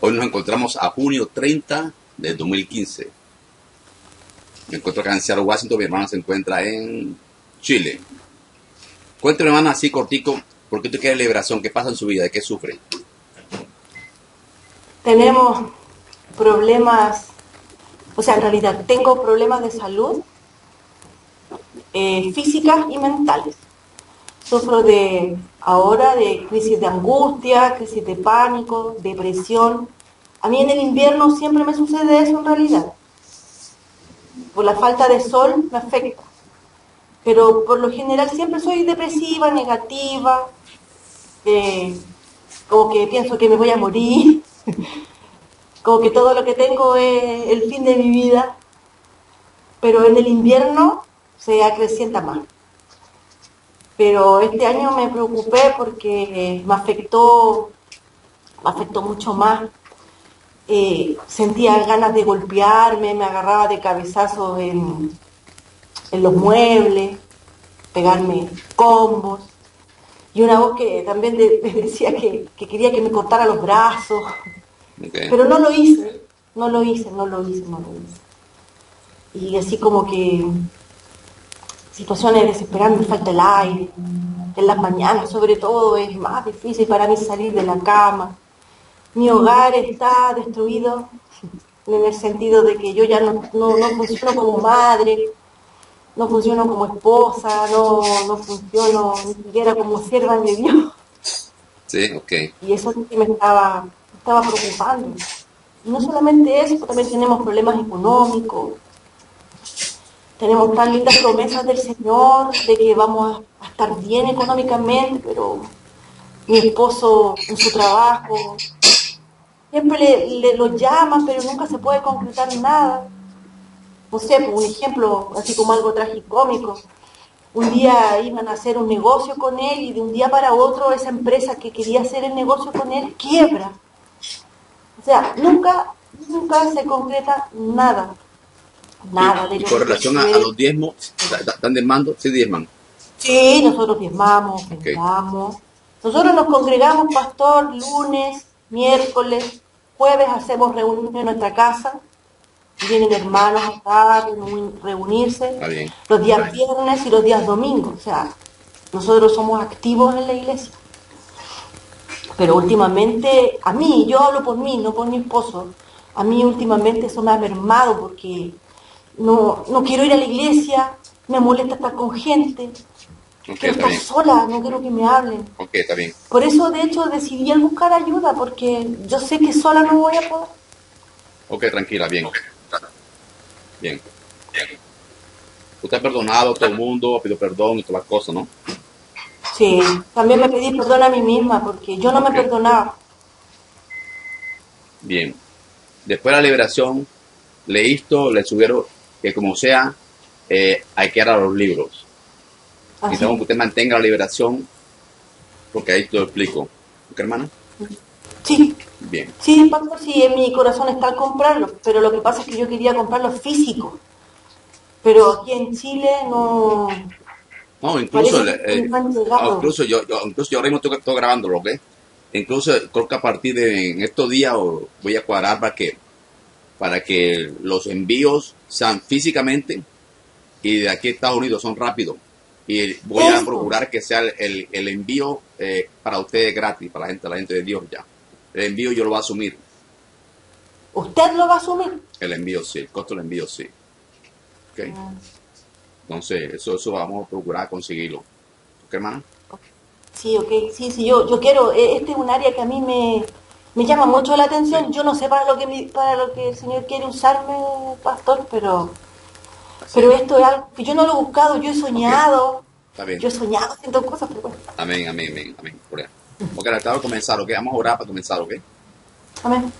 Hoy nos encontramos a junio 30 de 2015. Me encuentro acá en Seattle, Washington. Mi hermano se encuentra en Chile. Cuéntame, hermano, así cortico, ¿por qué tú quieres liberación? ¿Qué pasa en su vida? ¿De qué sufre? Tenemos problemas, o sea, en realidad tengo problemas de salud físicas y mentales. Sufro ahora de crisis de angustia, crisis de pánico, depresión. A mí en el invierno siempre me sucede eso en realidad. Por la falta de sol me afecta. Pero por lo general siempre soy depresiva, negativa, como que pienso que me voy a morir, como que todo lo que tengo es el fin de mi vida. Pero en el invierno se acrecienta más. Pero este año me preocupé porque me afectó mucho más. Sentía ganas de golpearme, me agarraba de cabezazos en los muebles, pegarme combos. Y una voz que también decía que quería que me cortara los brazos. Okay. Pero no lo hice. Y así como que situaciones desesperadas, me falta el aire, en las mañanas sobre todo es más difícil para mí salir de la cama. Mi hogar está destruido en el sentido de que yo ya no funciono como madre, no funciono como esposa, no funciono ni siquiera como sierva de Dios. Sí, ok. Y eso me estaba preocupando. Y no solamente eso, también tenemos problemas económicos. Tenemos tan lindas promesas del Señor de que vamos a estar bien económicamente, pero mi esposo en su trabajo siempre lo llaman, pero nunca se puede concretar nada. No sé, por un ejemplo, así como algo tragicómico. Un día iban a hacer un negocio con él y de un día para otro esa empresa que quería hacer el negocio con él quiebra. O sea, nunca se concreta nada. Nada. Y con relación a los diezmos, ¿están diezmando? ¿Sí diezman? Sí, nosotros diezmamos, compramos. Okay. Nosotros nos congregamos, pastor, lunes, miércoles, jueves hacemos reunión en nuestra casa. Vienen hermanos acá, reunirse. Los días viernes y los días domingos. O sea, nosotros somos activos en la iglesia. Pero últimamente, a mí, yo hablo por mí, no por mi esposo. A mí últimamente eso me ha mermado porque no quiero ir a la iglesia, me molesta estar con gente, okay, quiero estar sola, no quiero que me hablen. Okay, está bien. Por eso, de hecho, decidí buscar ayuda, porque yo sé que sola no voy a poder. Ok, tranquila, bien. Okay. Bien. Bien. Usted ha perdonado a todo el mundo, ha pedido perdón y todas las cosas, ¿no? Sí, también me pedí perdón a mí misma, porque yo no me perdonaba. Bien. Después de la liberación, le sugieron que como sea, hay que ir a los libros. Así. Y tengo que usted mantenga la liberación, porque ahí te lo explico. ¿Ok, hermana? Sí. Bien. Sí, pastor, sí, en mi corazón está al comprarlos, pero lo que pasa es que yo quería comprarlos físicos. Pero aquí en Chile no... No, incluso yo ahora mismo estoy grabándolo, ¿ok? Incluso creo que a partir de en estos días voy a cuadrar para que los envíos sean físicamente y de aquí a Estados Unidos son rápidos. Y voy a procurar que sea el envío para ustedes gratis, para la gente de Dios ya. El envío yo lo voy a asumir. ¿Usted lo va a asumir? El envío sí, el costo del envío sí. Okay. Ah. Entonces, eso vamos a procurar conseguirlo. ¿Ok, hermana? Sí, ok, sí, yo quiero, este es un área que a mí me llama mucho la atención. Sí. Yo no sé para lo que el Señor quiere usarme, pastor, pero esto es algo que yo no lo he buscado, yo he soñado. Okay. Está bien. Yo he soñado haciendo cosas, pero bueno. Amén, amén, amén, amén. Ok, acabo de comenzar, ok, vamos a orar para comenzar, ok. Amén.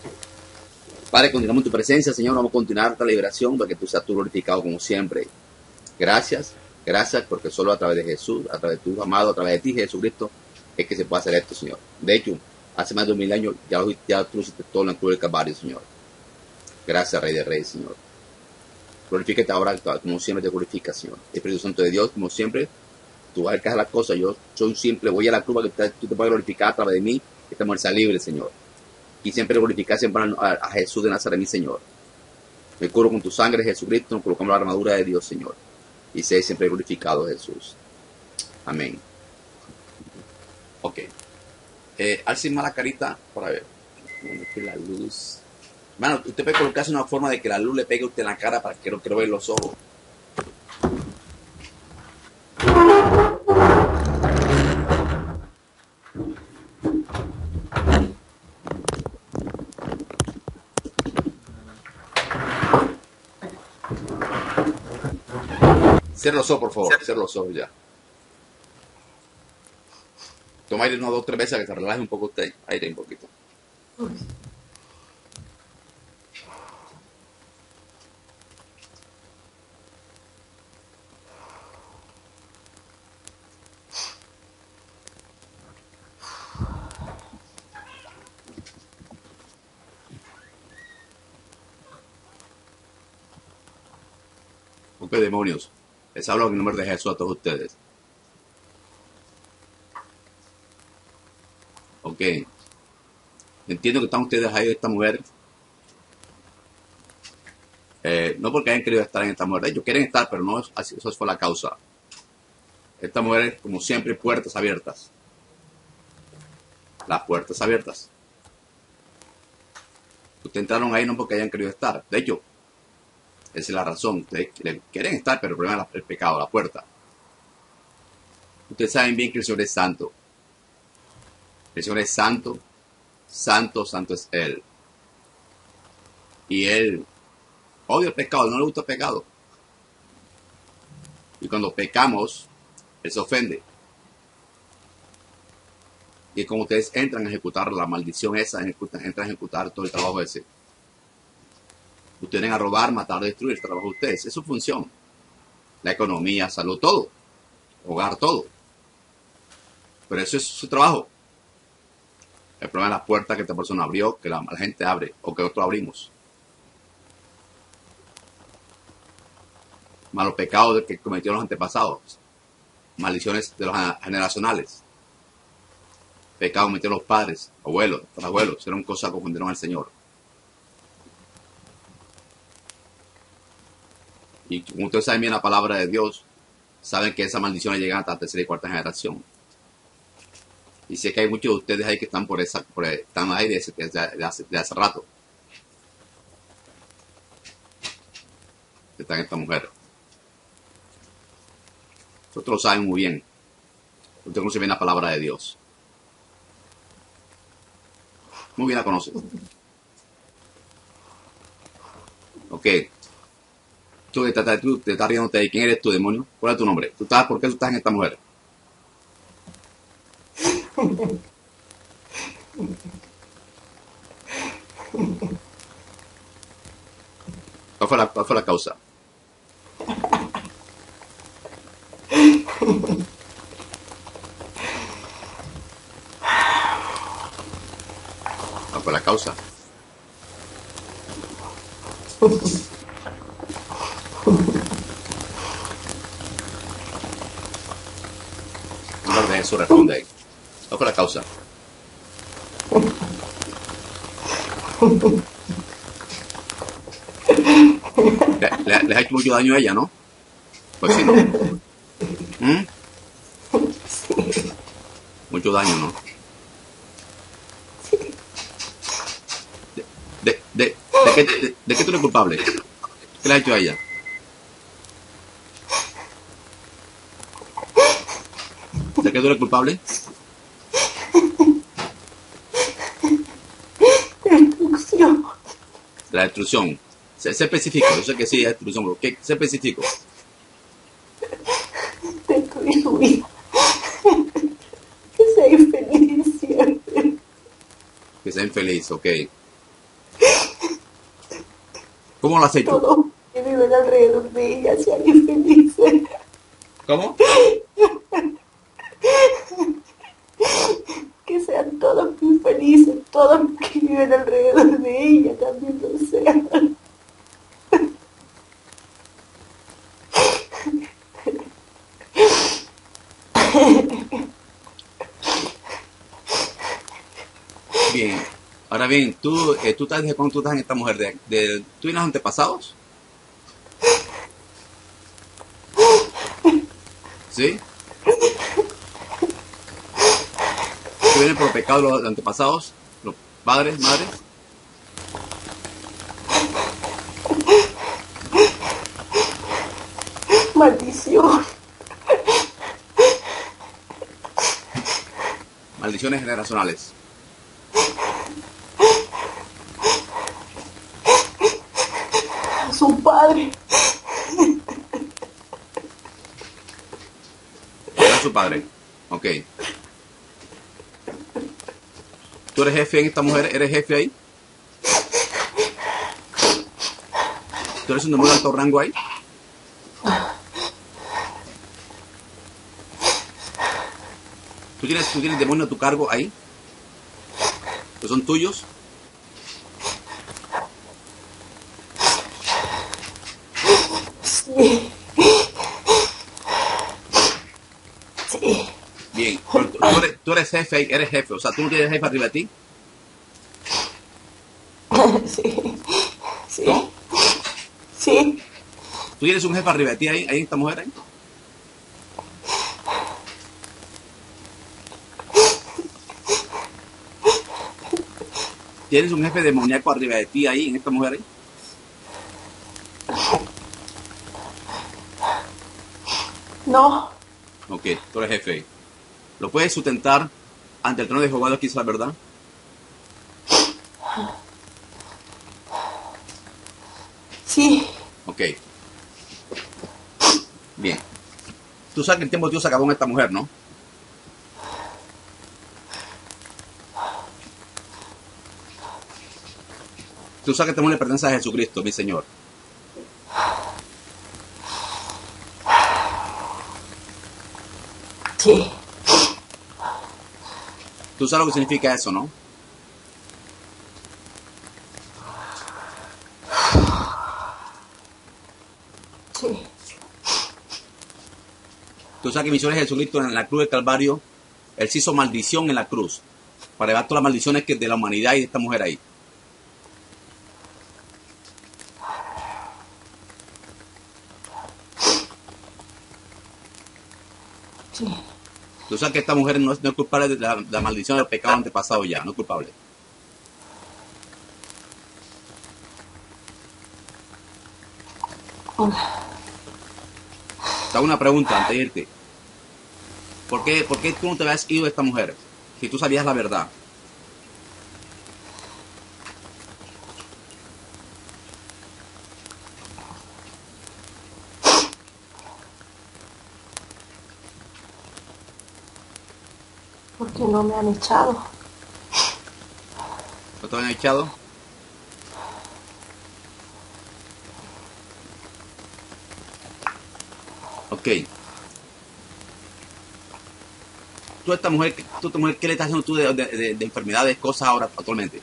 Padre, continuamos en tu presencia, Señor, vamos a continuar esta liberación para que tú seas glorificado como siempre. Gracias. Gracias porque solo a través de Jesús, a través de tu amado, a través de ti, Jesucristo, es que se puede hacer esto, Señor. De hecho, hace más de 2000 años ya tú hiciste todo en la cruz del Calvario, Señor. Gracias, Rey de Reyes, Señor. Glorifícate ahora, como siempre te glorificas, Señor. Espíritu Santo de Dios, como siempre, tú vas a alcanzar las cosas. Yo soy simple, voy a la cruz para que tú te puedas glorificar a través de mí. Esta mujer sea libre, Señor. y siempre glorificar siempre a Jesús de Nazaret, mi Señor. Me curo con tu sangre, Jesucristo, nos colocamos la armadura de Dios, Señor, y sé siempre glorificado, Jesús. Amén. Ok. Alce más la carita para ver. La luz. Mano, usted puede colocarse una forma de que la luz le pegue a usted en la cara para que no vea los ojos. Cierra los ojos, por favor. Cierra los ojos ya. Toma aire una, dos, tres veces, que se relaje un poco usted. Aire un poquito. Ok, demonios. Les hablo en el nombre de Jesús a todos ustedes. Ok. Entiendo que están ustedes ahí de esta mujer. No porque hayan querido estar en esta mujer. Ellos quieren estar, pero no eso fue la causa. Esta mujer, como siempre, puertas abiertas. Las puertas abiertas. Ustedes entraron ahí no porque hayan querido estar. De hecho, esa es la razón. Ustedes quieren estar, pero el problema es el pecado, la puerta. Ustedes saben bien que el Señor es santo. El Señor es santo, santo, santo es Él. Y Él odia el pecado, no le gusta el pecado. Y cuando pecamos, Él se ofende. Y como ustedes entran a ejecutar la maldición esa, entran a ejecutar todo el trabajo ese. Ustedes vienen a robar, matar, destruir el trabajo de ustedes. Es su función. La economía, salud, todo. Hogar, todo. Pero eso es su trabajo. El problema es la puerta que esta persona abrió, que la gente abre o que nosotros abrimos. Malos pecados que cometieron los antepasados. Maldiciones de los generacionales. Pecados que cometieron los padres, abuelos, tatarabuelos. Hicieron cosas que confundieron al Señor. Y como ustedes saben bien la palabra de Dios, saben que esa maldición llega hasta la tercera y cuarta generación. Y sé que hay muchos de ustedes ahí que están están ahí de hace rato. Están estas mujeres. Nosotros lo saben muy bien. Ustedes conocen bien la palabra de Dios. Muy bien la conocen. Ok. Tú te estás riéndote ahí. ¿Quién eres tú, demonio? ¿Cuál es tu nombre? ¿Por qué tú estás en esta mujer? ¿Cuál fue la causa? ¿Cuál fue la causa? Eso responde ahí. ¿Cuál fue la causa? ¿Les ha hecho mucho daño a ella, no? Pues sí, ¿no? Mucho daño, ¿no? ¿De qué tú eres culpable? ¿Qué le has hecho a ella? ¿De qué tú eres culpable? Destrucción. La destrucción. Sé específico, yo sé que sí, es destrucción, pero ¿qué? Sé específico. Destruir tu vida. Que sea infeliz siempre. Que sea infeliz, ok. ¿Cómo lo has hecho? Todos que viven alrededor de ella sean infelices. ¿Cómo? Que sean todos muy felices, todos que viven alrededor de ella también lo sean. Bien, ahora bien, ¿tú estás desde cuándo tú estás en esta mujer? ¿De tú y los antepasados? ¿Sí? ¿Tú vienes por pecado los antepasados? ¿Los padres, madres? Maldición. Maldiciones generacionales. Su padre. Era su padre. Ok. ¿Tú eres jefe en esta mujer? ¿Eres jefe ahí? ¿Tú eres un número de alto rango ahí? ¿Tú tienes demonios a tu cargo ahí? ¿Que son tuyos? Sí. Sí. Bien, tú eres jefe ahí, eres jefe, o sea, ¿tú no tienes jefe arriba de ti? Sí. Sí. ¿No? Sí. ¿Tú tienes un jefe arriba de ti ahí, esta mujer ahí? ¿Tienes un jefe demoníaco arriba de ti ahí, en esta mujer ahí? No. Ok, tú eres jefe ahí. ¿Lo puedes sustentar ante el trono de Jehová, quizás, verdad? Sí. Ok. Bien. Tú sabes que el tiempo de Dios acabó en esta mujer, ¿no? Tú sabes que tenemos la pertenencia a Jesucristo, mi Señor. Sí. Tú sabes lo que significa eso, ¿no? Sí. Tú sabes que misiones de Jesucristo en la cruz del Calvario, Él se hizo maldición en la cruz para llevar todas las maldiciones que de la humanidad y de esta mujer ahí. Tú sabes que esta mujer no es culpable de la maldición del pecado antepasado ya, no es culpable. Te hago una pregunta antes de irte. ¿Por qué tú no te habías ido de esta mujer si tú sabías la verdad? Porque no me han echado. ¿No te han echado? Ok. ¿Tú a esta mujer qué le estás haciendo tú de enfermedades, cosas ahora actualmente?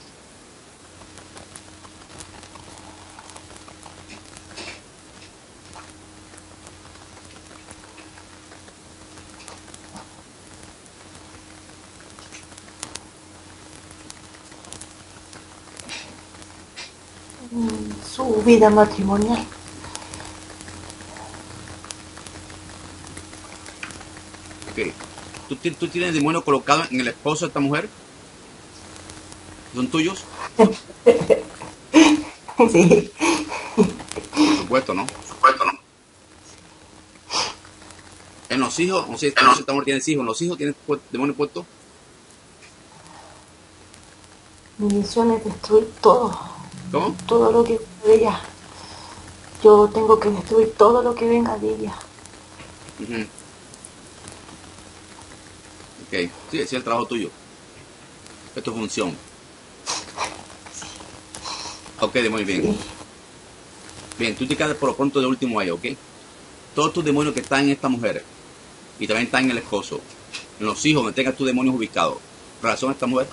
Su vida matrimonial. Ok. ¿Tú tienes el demonio colocado en el esposo de esta mujer? ¿Son tuyos? Sí. Por supuesto, ¿no? Por supuesto, ¿no? ¿En los hijos? No sé si esta mujer tiene hijos. ¿En los hijos tienen demonio puesto? Mi misión es destruir todo. ¿Cómo? Todo lo que venga de ella. Yo tengo que destruir todo lo que venga de ella. Ok, sí, ese es el trabajo tuyo. Es tu función. Ok, muy bien. Sí. Bien, tú te quedas por lo pronto de último ahí, ¿ok? Todos tus demonios que están en esta mujer y también están en el esposo, en los hijos, donde tengas tus demonios ubicados, relación a esta mujer,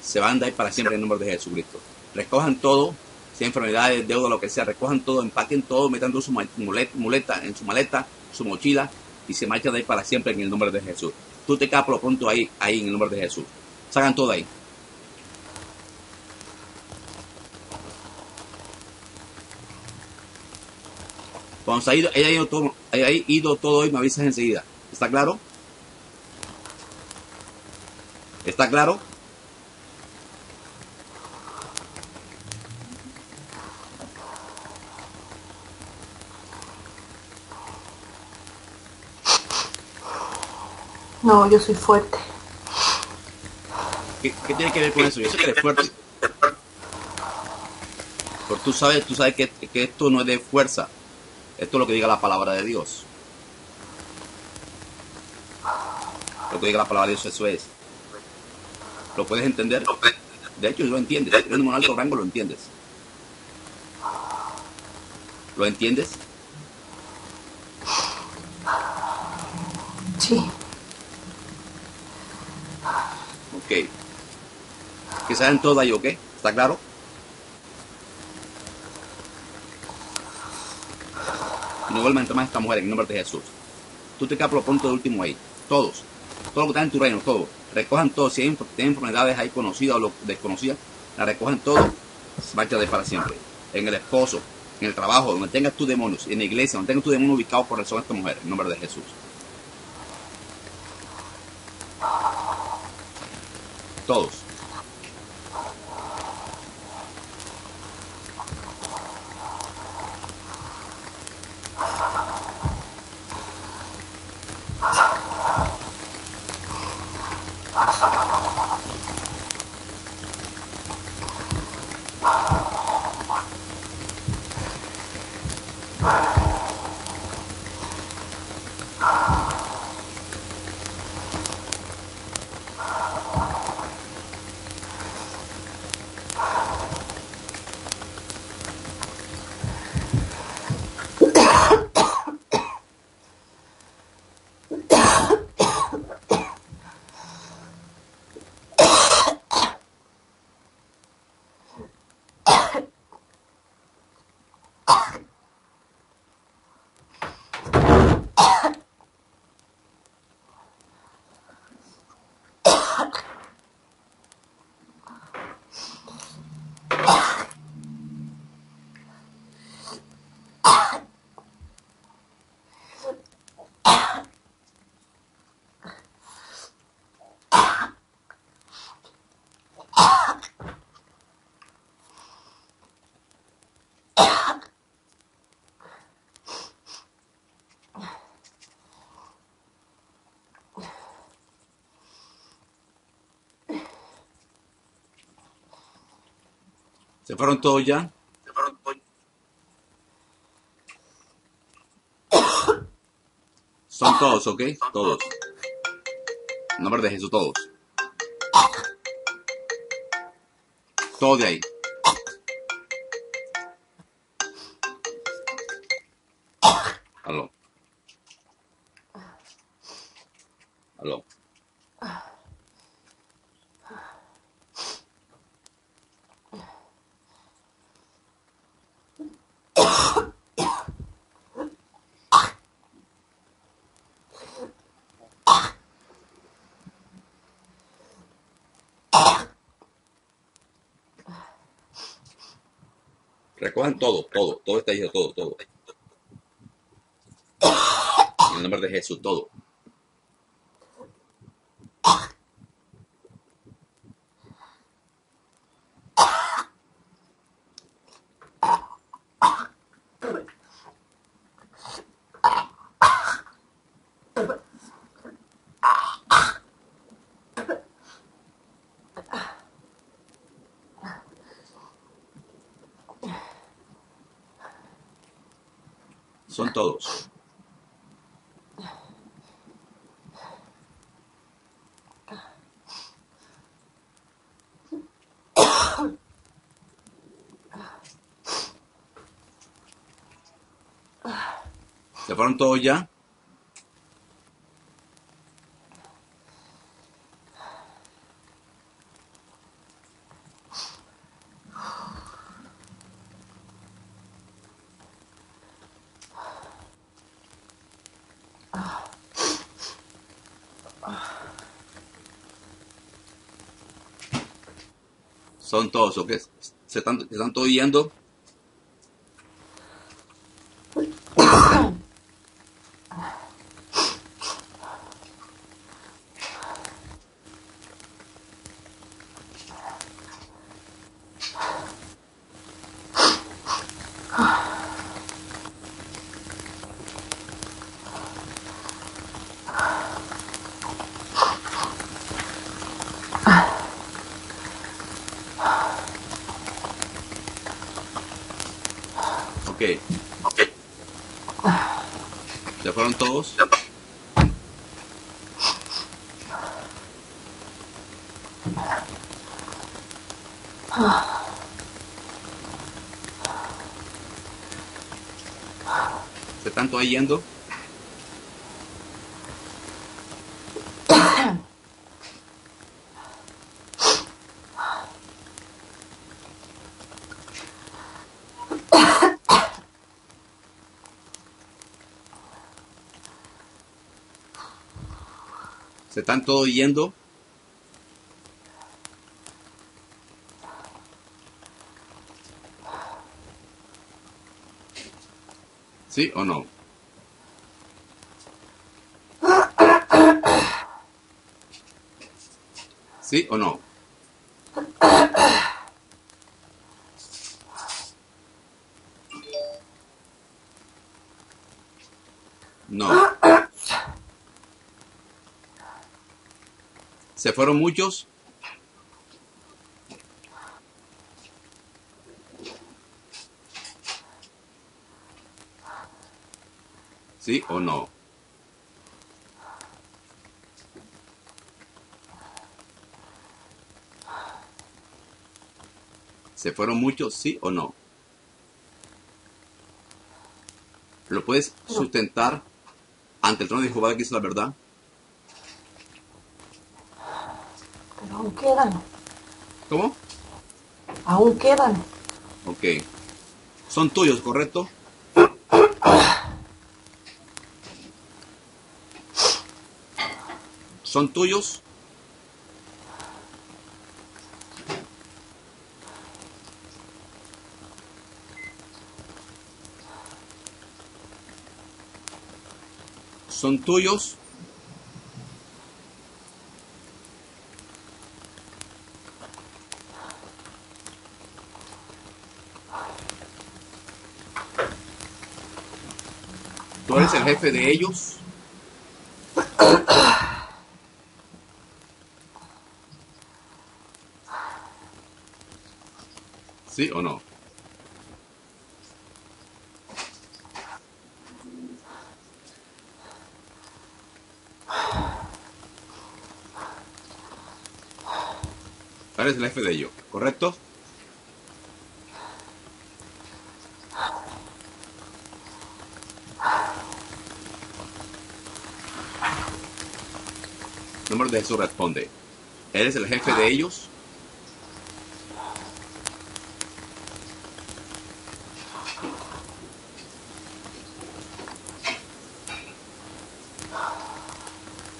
se van a andar para siempre en el nombre de Jesucristo. Recojan todo, si hay enfermedades, deuda, lo que sea, recojan todo, empaquen todo, metan todo en su maleta, su mochila, y se marchan de ahí para siempre en el nombre de Jesús. Tú te quedas por lo pronto ahí en el nombre de Jesús. Sacan todo ahí. Cuando haya ido todo hoy, me avisas enseguida. ¿Está claro? ¿Está claro? No, yo soy fuerte. ¿Qué tiene que ver con eso? Yo sé que eres fuerte. Pero tú sabes que esto no es de fuerza. Esto es lo que diga la palabra de Dios. Lo que diga la palabra de Dios, eso es. ¿Lo puedes entender? De hecho, lo entiendes. Si eres un alto rango, lo entiendes. ¿Lo entiendes? Sí. Ok. Que saben todo ahí, ¿ok? ¿Está claro? Y no vuelvan a tomar a esta mujer en el nombre de Jesús. Tú te quedas por lo pronto de último ahí. Todos. Todo lo que está en tu reino, todo. Recojan todo. Si hay enfermedades ahí conocidas o desconocidas, la recojan todo. Marcha de para siempre. En el esposo, en el trabajo, donde tengas tus demonios, en la iglesia, donde tengas tus demonios ubicados por razón a esta mujer, en nombre de Jesús. Todos. ¿Se fueron todos ya? ¿Se fueron todos? Son todos, ¿ok? Todos. En nombre de Jesús, todos. Todo de ahí. Aló. Aló. Recojan todo está ahí, todo. En el nombre de Jesús, todo. Son todos. ¿Se fueron todos ya? Son todos, ¿ok? ¿Se están todos yendo? Ok. ¿Ya fueron todos? ¿Se están todos yendo? ¿Se están todos yendo? ¿Sí o no? ¿Sí o no? No. ¿Se fueron muchos? ¿Sí o no? ¿Se fueron muchos? ¿Sí o no? ¿Lo puedes sustentar ante el trono de Jehová que hizo la verdad? Aún quedan. ¿Cómo? Aún quedan. Ok. Son tuyos, ¿correcto? ¿Son tuyos? ¿Son tuyos? ¿Tú eres el jefe de ellos? ¿Sí o no? Tú eres el jefe de ellos, ¿correcto? El nombre de Jesús responde, ¿eres el jefe de ellos?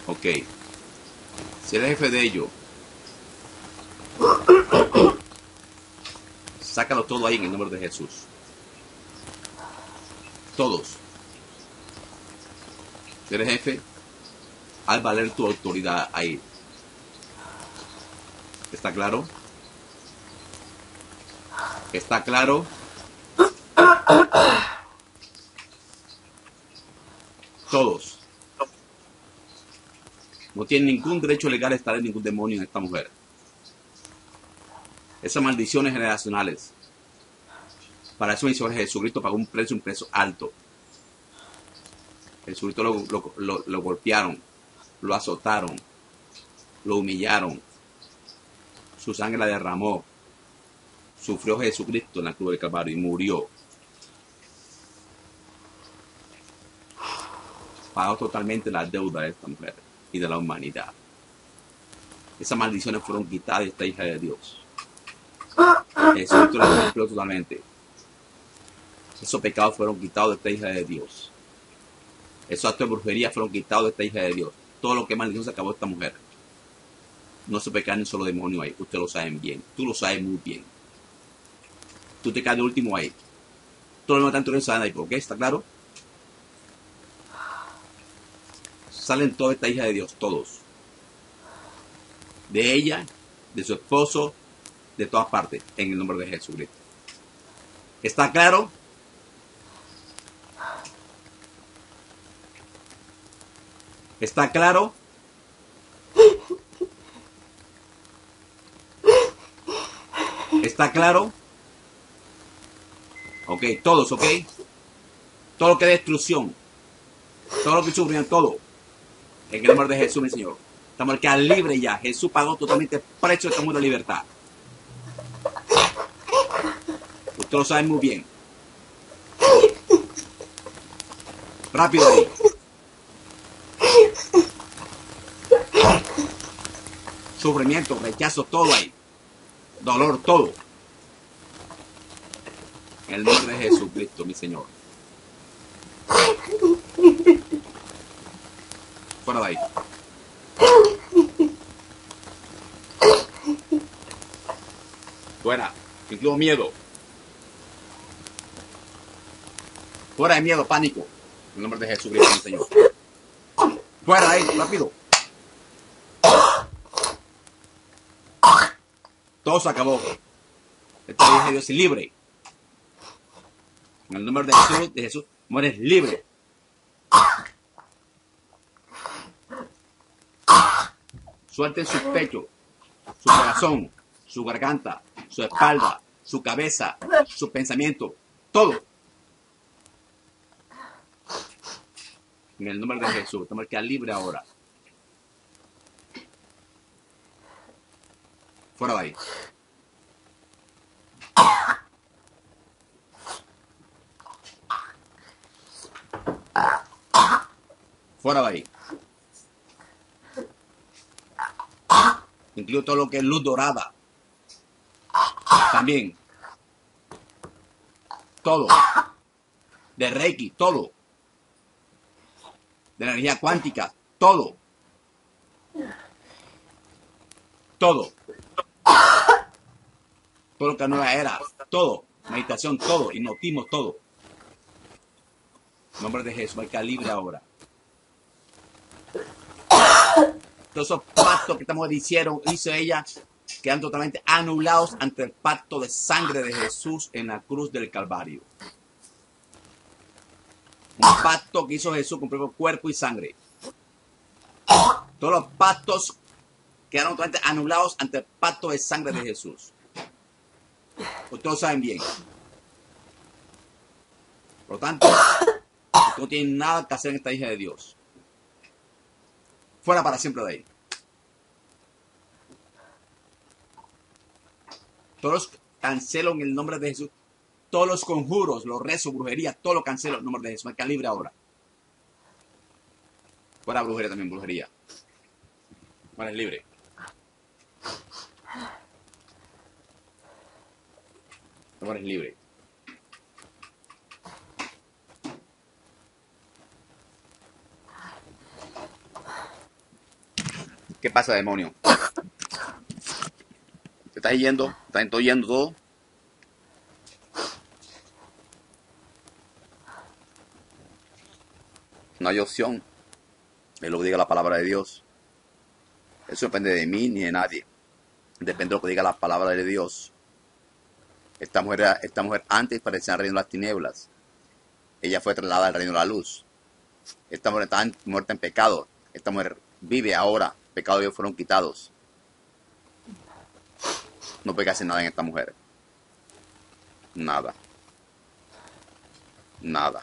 Ok, si eres jefe de ellos, sácalo todo ahí en el nombre de Jesús. Todos. Si eres jefe, al valer tu autoridad ahí. ¿Está claro? ¿Está claro? Todos. No tiene ningún derecho legal a estar en ningún demonio en esta mujer. Esas maldiciones generacionales. Para eso hizo Jesucristo, pagó un precio alto. Jesucristo lo golpearon. Lo azotaron, lo humillaron, su sangre la derramó, sufrió Jesucristo en la cruz del Calvario y murió. Pagó totalmente la deuda de esta mujer y de la humanidad. Esas maldiciones fueron quitadas de esta hija de Dios. Jesucristo la cumplió totalmente. Esos pecados fueron quitados de esta hija de Dios. Esos actos de brujería fueron quitados de esta hija de Dios. Todo lo que maldición se acabó esta mujer. No se peca ni un solo demonio ahí. Ustedes lo saben bien. Tú lo sabes muy bien. Tú te caes de último ahí. Todo lo demás tanto que saben ahí. ¿Por qué? ¿Está claro? salen toda esta hija de Dios, todos. De ella, de su esposo, de todas partes, en el nombre de Jesucristo. ¿Está claro? ¿Está claro? ¿Está claro? Ok, todos, ok. Todo lo que es destrucción, todo lo que sufren, todo. En el nombre de Jesús, mi Señor. Estamos acá libres ya. Jesús pagó totalmente el precio de esta libertad. Usted lo sabe muy bien. Rápido ahí. Sufrimiento, rechazo, todo ahí. Dolor, todo. En el nombre de Jesucristo, mi Señor. Fuera de ahí. Fuera. Incluso miedo. Fuera de miedo, pánico. En el nombre de Jesucristo, mi Señor. Fuera de ahí, rápido. Todo se acabó. Esta vida de Dios es libre. En el nombre de Jesús mueres libre. Suelten su pecho, su corazón, su garganta, su espalda, su cabeza, su pensamiento, todo. En el nombre de Jesús, estamos aquí libre ahora. Fuera de ahí. Fuera de ahí. Incluso todo lo que es luz dorada. También. Todo. De Reiki, todo. De la energía cuántica, todo. Todo. Todo lo que nueva era, todo, meditación, todo, hipnotismo, todo. En nombre de Jesús, hay calibre ahora. Todos esos pactos que esta mujer hizo ella, quedan totalmente anulados ante el pacto de sangre de Jesús en la cruz del Calvario. Un pacto que hizo Jesús con propio cuerpo y sangre. Todos los pactos quedaron totalmente anulados ante el pacto de sangre de Jesús. Ustedes saben bien. Por lo tanto, ustedes no tienen nada que hacer en esta hija de Dios. Fuera para siempre de ahí. Todos cancelo en el nombre de Jesús. Todos los conjuros, los rezos, brujería, todo lo cancelo en el nombre de Jesús. Marca libre ahora. Fuera brujería también, brujería. Bueno, es libre. Ahora es libre. ¿Qué pasa, demonio? ¿Te estás yendo? ¿Estás oyendo todo? No hay opción. Es lo que diga la palabra de Dios. Eso depende de mí ni de nadie. Depende de lo que diga la palabra de Dios. Esta mujer antes pertenecía al reino de las tinieblas. Ella fue trasladada al reino de la luz. Esta mujer está muerta en pecado. Esta mujer vive ahora. Pecados de ellos fueron quitados. No pecase nada en esta mujer. Nada. Nada.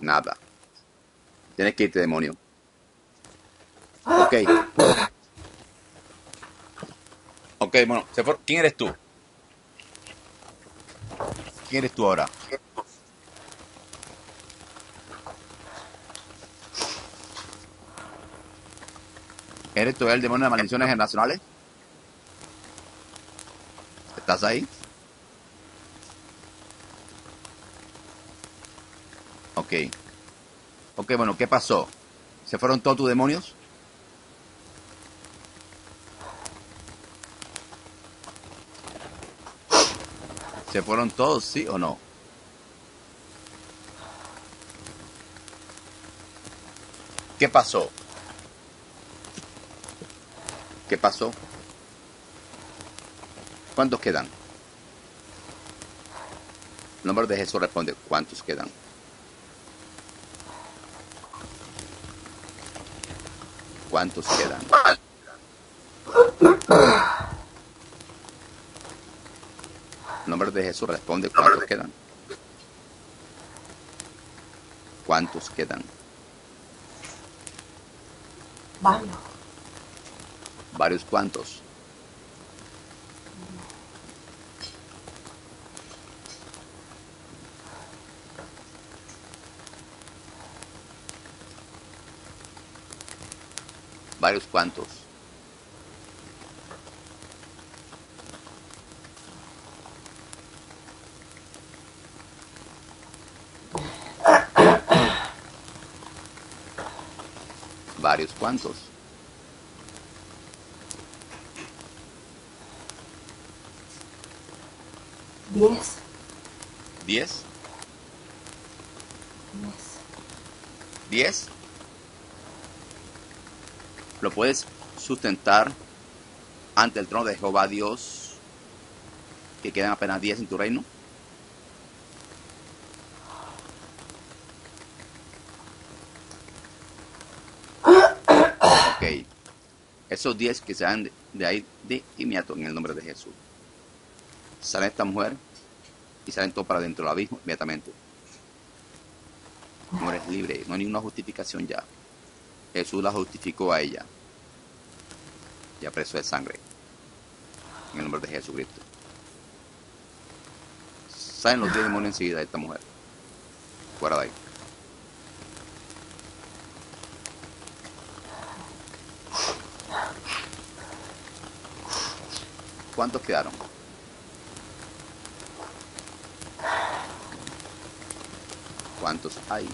Nada. Tienes que irte, demonio. Ok. Ok, bueno, ¿quién eres tú? ¿Quién eres tú ahora? ¿Eres tú el demonio de las maldiciones generacionales? ¿Estás ahí? Ok. Ok, bueno, ¿qué pasó? ¿Se fueron todos tus demonios? ¿Se fueron todos, sí o no? ¿Qué pasó? ¿Qué pasó? ¿Cuántos quedan? El nombre de Jesús responde, ¿cuántos quedan? ¿Cuántos quedan? El nombre de Jesús responde, ¿cuántos quedan? ¿Cuántos quedan? Varios. ¿Varios cuántos? ¿Varios cuántos? ¿Varios cuántos? ¿10? ¿10? ¿10? Lo puedes sustentar ante el trono de Jehová Dios, que quedan apenas 10 en tu reino. Ok, esos 10 que se dan de ahí de inmediato en el nombre de Jesús. Sale esta mujer y salen todos para dentro del abismo inmediatamente. No eres libre, no hay ninguna justificación ya. Jesús la justificó a ella y apresó de sangre en el nombre de Jesucristo. Salen los 10 demonios enseguida de esta mujer. Fuera de ahí. ¿Cuántos quedaron? ¿Cuántos hay?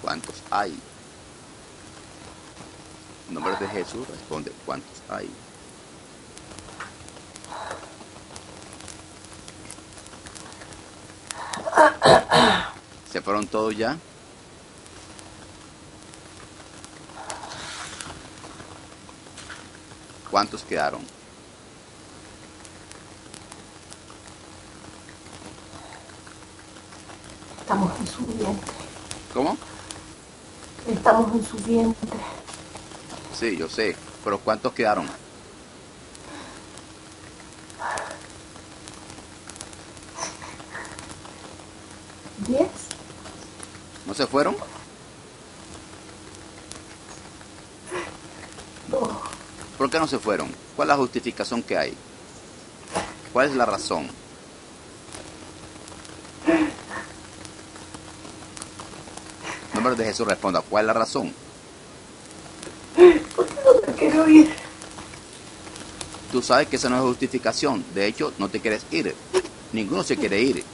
¿Cuántos hay? En nombre de Jesús responde, ¿cuántos hay? ¿Se fueron todos ya? ¿Cuántos quedaron? Estamos en su vientre. ¿Cómo? Estamos en su vientre. Sí, yo sé, pero ¿cuántos quedaron? ¿10? ¿No se fueron? No. ¿Por qué no se fueron? ¿Cuál es la justificación que hay? ¿Cuál es la razón? De Jesús responda, ¿cuál es la razón? Porque no me quiero ir. Tú sabes que esa no es justificación, de hecho no te quieres ir, ninguno se quiere ir,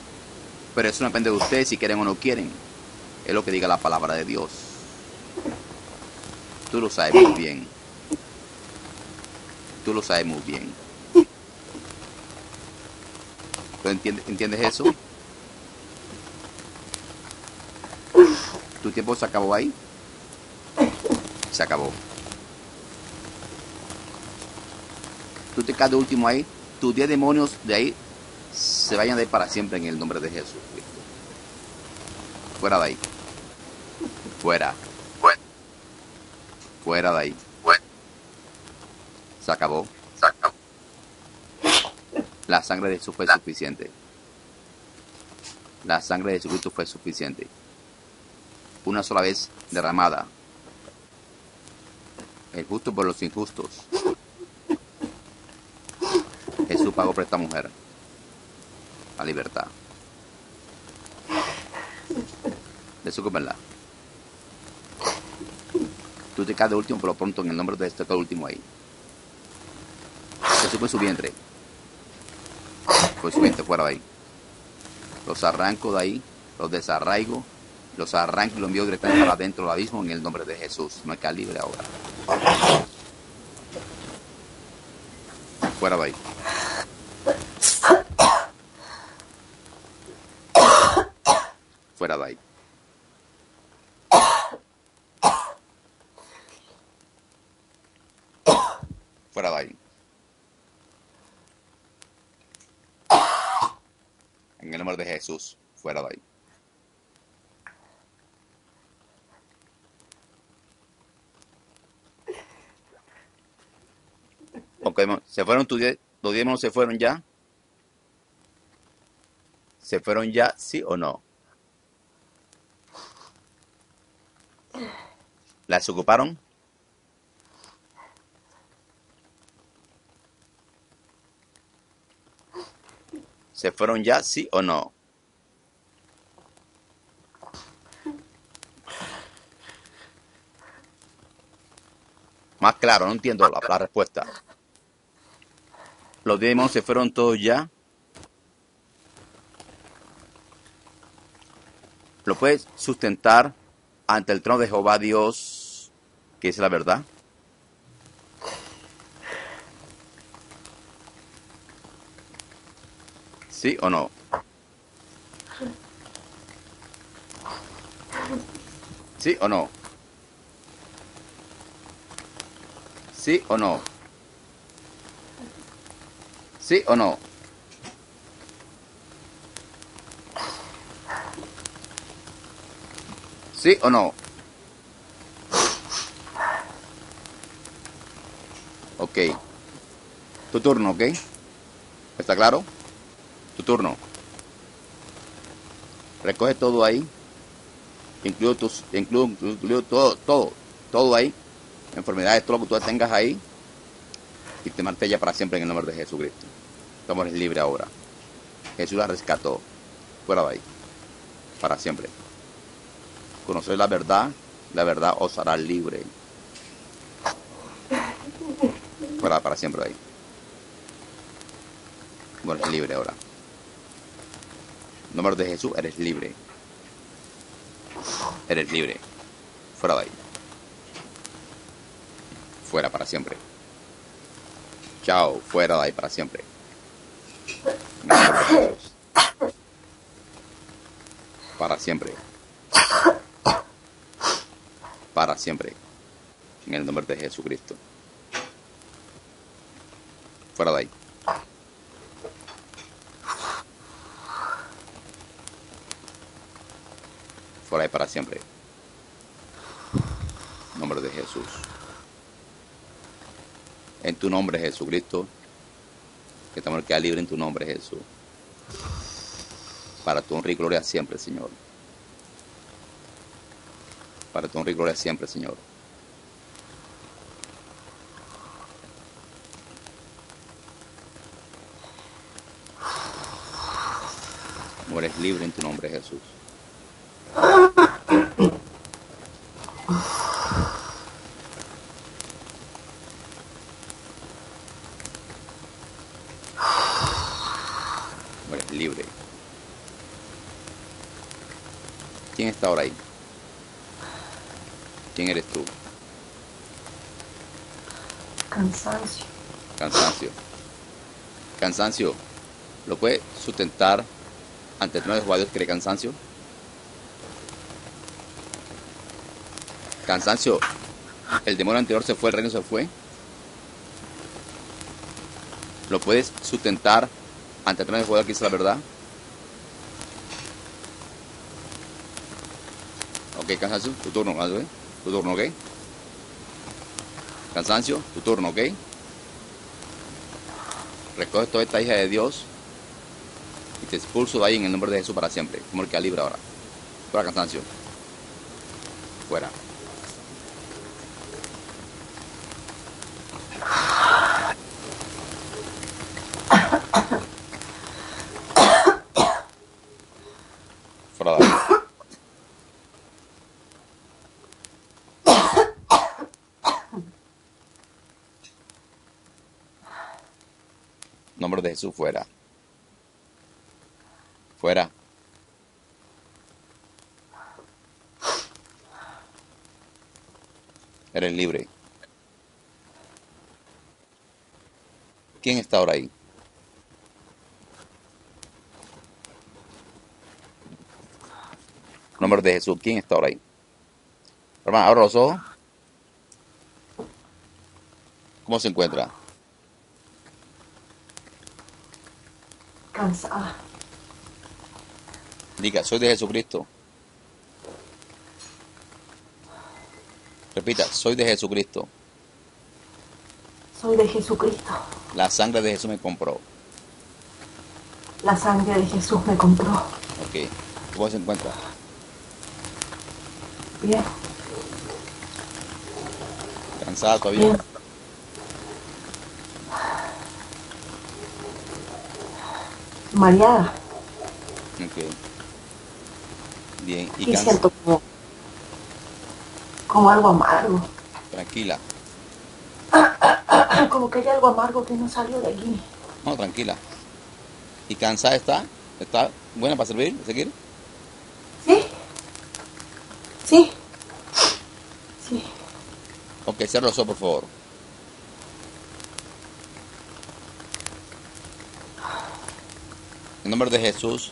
pero eso depende de ustedes si quieren o no quieren, es lo que diga la palabra de Dios. Tú lo sabes muy bien, tú lo sabes muy bien. ¿Tú entiendes eso? ¿Tu tiempo se acabó ahí? Se acabó. Tú te quedas de último ahí. Tus 10 demonios de ahí se vayan de ahí para siempre en el nombre de Jesús. Fuera de ahí. Fuera. Fuera de ahí. Se acabó. Se acabó. La sangre de Jesús fue suficiente. La sangre de Jesucristo fue suficiente. Una sola vez derramada. El justo por los injustos. Jesús pagó por esta mujer la libertad. Desocúpenla. Tú te caes de último, pero pronto en el nombre de este todo último ahí. Jesús fue su vientre. Fue su vientre, fuera de ahí. Los arranco de ahí, los desarraigo. Los arranque y los envío directamente para adentro del abismo en el nombre de Jesús. No hay calibre ahora. Fuera de ahí. para lain. En el nombre de Jesús, fuera de ahí. Pokémon, se fueron tus 10, los 10 monos se fueron ya. ¿Se fueron ya, sí o no? ¿Las ocuparon? ¿Se fueron ya, sí o no? Más claro, no entiendo la respuesta. ¿Los demonios se fueron todos ya? ¿Lo puedes sustentar ante el trono de Jehová Dios, que es la verdad? ¿Sí o no? ¿Sí o no? ¿Sí o no? ¿Sí o no? ¿Sí o no? Ok. Tu turno, ¿ok? ¿Está claro? Tu turno. Recoge todo ahí, incluyo todo ahí, enfermedades, todo lo que tú tengas ahí, y te martella para siempre en el nombre de Jesucristo. Estamos libres ahora. Jesús la rescató. Fuera de ahí. Para siempre. Conocer la verdad os hará libre. Fuera para siempre de ahí. Bueno, es libre ahora. En nombre de Jesús, eres libre. Eres libre. Fuera de ahí. Fuera para siempre. Chao, fuera de ahí para siempre. Para siempre. Para siempre. En el nombre de Jesucristo. Fuera de ahí. Fuera de ahí para siempre. En nombre de Jesús. En tu nombre, Jesucristo, que estamos queda libre en tu nombre, Jesús, para tu honra y gloria siempre, Señor, para tu honra y gloria siempre, Señor. No eres libre en tu nombre, Jesús. Libre. ¿Quién está ahora ahí? ¿Quién eres tú? Cansancio. Cansancio. Cansancio. ¿Lo puedes sustentar ante el trono de Jehová Dios que le cansancio? Cansancio. ¿El demonio anterior se fue, el reino se fue? ¿Lo puedes sustentar ante el trono de Jehová que hizo la verdad? Ok, cansancio, tu turno, ok. Cansancio, tu turno, ok. Recoge toda esta hija de Dios y te expulso de ahí en el nombre de Jesús para siempre. Como el que libre ahora. Fuera, cansancio. Fuera. Nombre de Jesús, fuera. Fuera. Eres libre. ¿Quién está ahora ahí? Nombre de Jesús, ¿quién está ahora ahí? Hermano, abra los ojos. ¿Cómo se encuentra? non so. Dica, soy de Jesucristo. Repita, soy de Jesucristo. Soy de Jesucristo. La sangre de Jesús me compró. La sangre de Jesús me compró. Ok, ¿cómo se encuentra? Bien. ¿Cansada todavía? Bien. Mareada. Ok. Bien. Y siento como algo amargo. Tranquila. Como que hay algo amargo que no salió de aquí. No, tranquila. ¿Y cansada está? ¿Está buena para servir? ¿Seguir? Sí. Sí. Sí. Ok, cierra los ojos, por favor. En nombre de Jesús,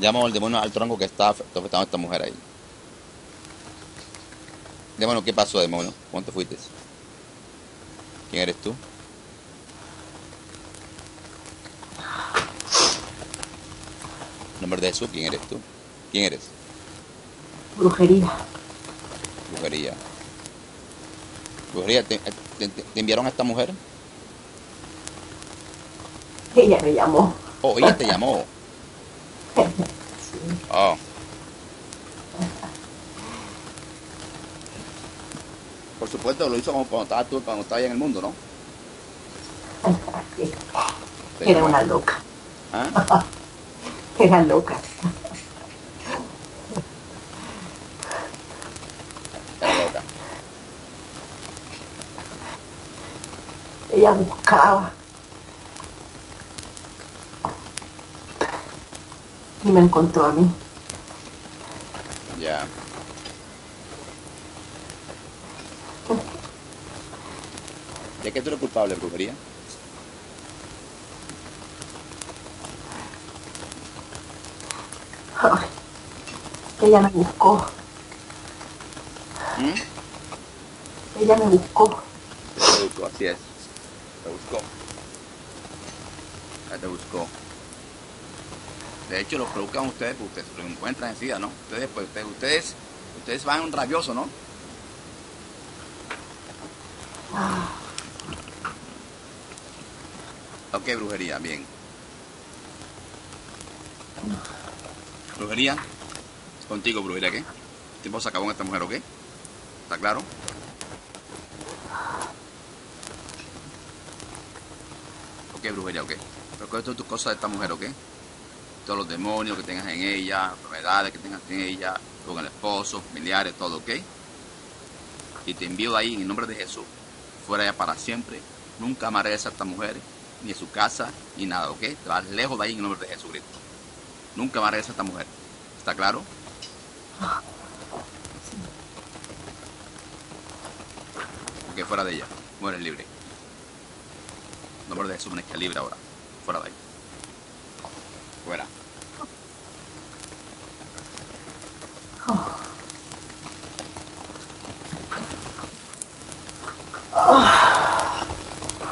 llamo al demonio al tronco que está afectando a esta mujer ahí. Demonio, ¿qué pasó, demonio? ¿Cuánto fuiste? ¿Quién eres tú? En nombre de Jesús, ¿quién eres tú? ¿Quién eres? Brujería. Brujería. Brujería, ¿te enviaron a esta mujer? Ella me llamó. Oh, ella te llamó. Sí. Oh. Por supuesto lo hizo como cuando estabas tú, cuando estabas en el mundo, ¿no? Sí. Era una loca. ¿Ah? Era loca. Era loca. Ella buscaba. Y me encontró a mí. Ya. ¿De qué tú eres culpable, brujería? Ella me buscó. ¿Mm? Ella me buscó. Ella me buscó, así es. Te buscó. Ella te buscó. De hecho, los provocan ustedes, porque ustedes los encuentran en SIDA, ¿no? Ustedes, pues, ustedes van un rabioso, ¿no? Ok, brujería, bien. Brujería, contigo, brujería, ¿qué? El tiempo se acabó en esta mujer, ¿ok? ¿Está claro? Ok, brujería, ok. Recuerda todas tus cosas de esta mujer, ¿ok? Todos los demonios que tengas en ella, enfermedades que tengas en ella, con el esposo, familiares, todo, ¿ok? Y te envío ahí en el nombre de Jesús, fuera ya para siempre, nunca amarás a esta mujer, ni a su casa, ni nada, ¿ok? Te vas lejos de ahí en el nombre de Jesucristo. Nunca amarás a esta mujer, ¿está claro? Ok, fuera de ella, mueres libre. En nombre de Jesús, eres libre ahora, fuera de ahí. Fuera.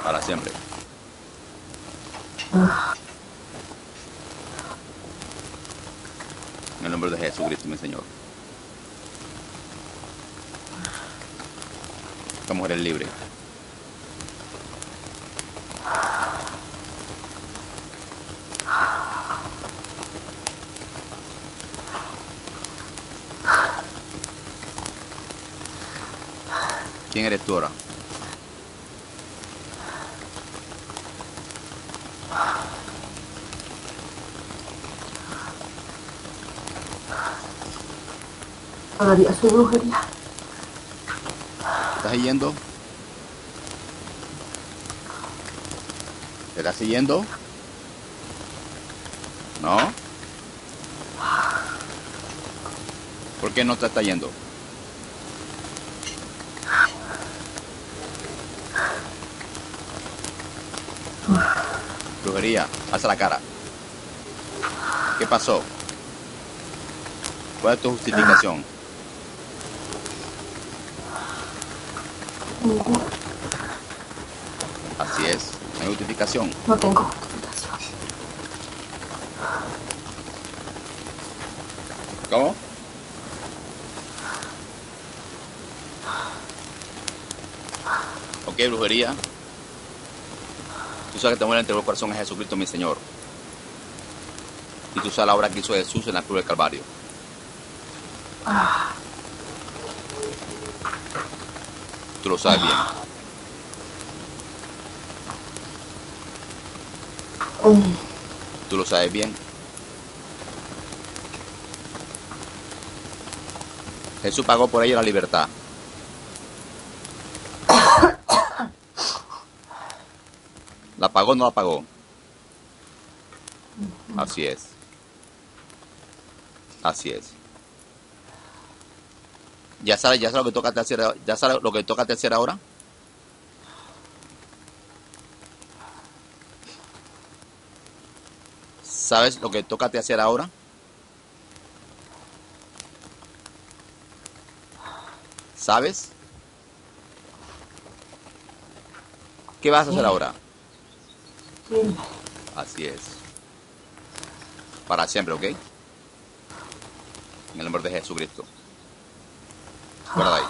Para siempre. En el nombre de Jesucristo, mi Señor. Esta mujer es libre. ¿Quién eres tú ahora? Todavía soy brujería. ¿Estás siguiendo? ¿Te estás siguiendo? ¿No? ¿Por qué no te está yendo? Brujería, alza la cara. ¿Qué pasó? ¿Cuál es tu justificación? Así es, no hay justificación. No tengo. Come on. Ok, brujería. Tú sabes que te muere entre los corazones a Jesucristo, mi Señor. Y tú sabes la obra que hizo Jesús en la cruz del Calvario. Tú lo sabes bien. Tú lo sabes bien. Jesús pagó por ella la libertad. ¿La pagó o no la pagó? Así es. Así es. Ya sabes lo que toca hacer, ya sabes lo que toca hacer ahora. ¿Sabes lo que toca hacer ahora? ¿Sabes? ¿Qué vas a hacer ahora? Así es. Para siempre, ¿ok? En el nombre de Jesucristo. Fuera de ahí.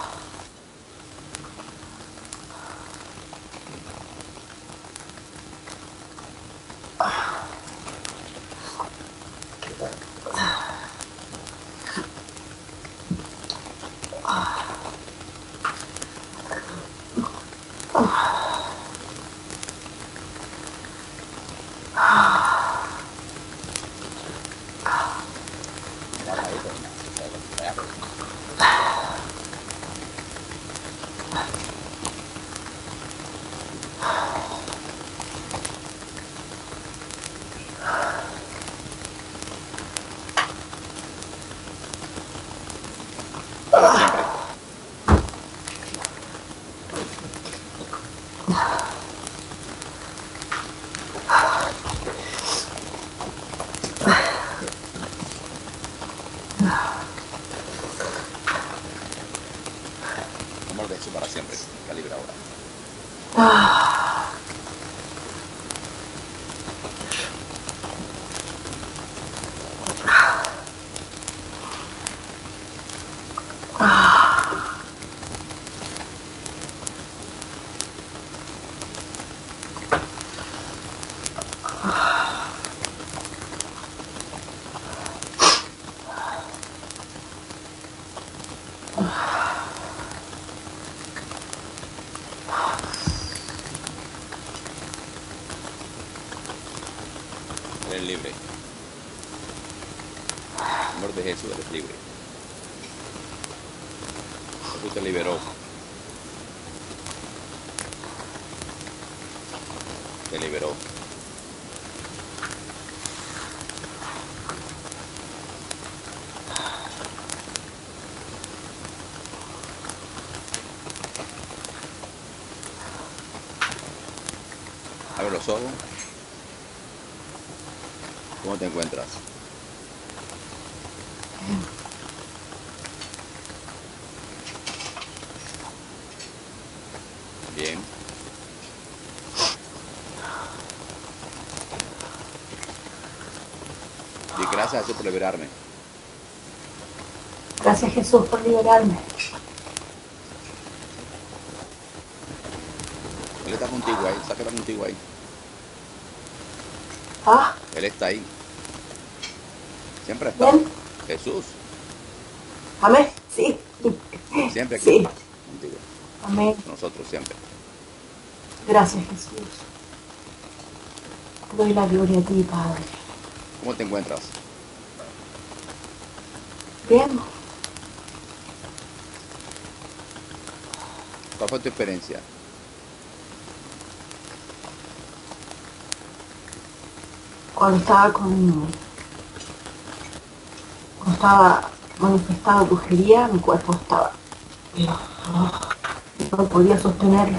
Abre los ojos. ¿Cómo te encuentras? Bien. Y gracias a Jesús por liberarme. Gracias Jesús por liberarme. Él está contigo ahí, sácalo contigo ahí. Ah. Él está ahí. Siempre está. Bien. Jesús. Amén. Sí. Siempre aquí. Sí. Contigo. Amén. Nosotros siempre. Gracias, Jesús. Doy la gloria a ti, Padre. ¿Cómo te encuentras? Bien. ¿Cuál fue tu experiencia? Cuando estaba manifestado brujería, mi cuerpo estaba... No podía sostenerlo.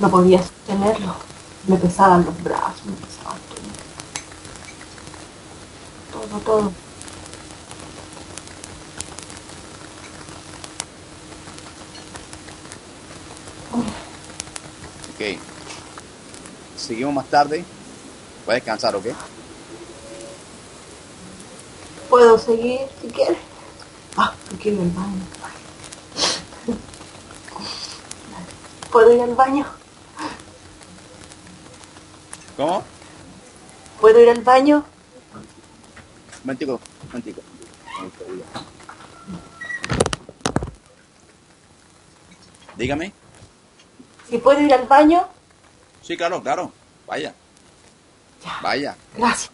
No podía sostenerlo. Me pesaban los brazos, me pesaban todo. Todo. Ok. Seguimos más tarde. Puedes descansar, ¿ok? Puedo seguir si quieres. Ah, aquí en el baño. ¿Puedo ir al baño? ¿Cómo? ¿Puedo ir al baño? Mantico, mantico. Dígame. ¿Si puedo ir al baño? Sí, claro, claro. Vaya. Ya. Vaya. Gracias.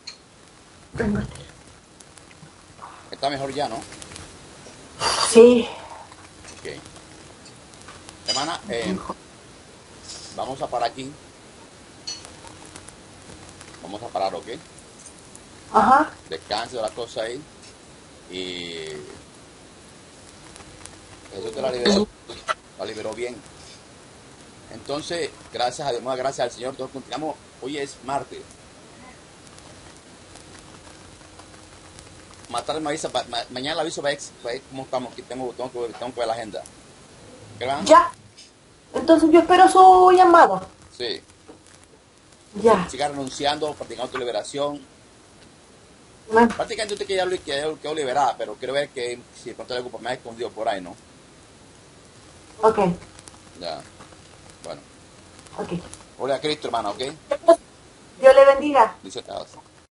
Está mejor ya, ¿no? Sí. Ok. Hermana, vamos a parar aquí. Vamos a parar, ¿ok? Ajá. Descanse de las cosas ahí. Y... Jesús te la liberó bien. Entonces, gracias a Dios, gracias al Señor, todos continuamos. Hoy es martes. Más tarde me avisa, mañana le aviso para ver cómo estamos, que tengo que ver la agenda. ¿Verdad? Ya. Entonces yo espero su llamada. Sí. Ya. Siga renunciando, practicando tu liberación. No. Prácticamente usted que quedó liberada, pero quiero ver que si de pronto le ocupa más escondido por ahí, ¿no? Ok. Ya. Bueno. Ok. Hola, Cristo, hermana, ¿ok? Dios le bendiga. Dice,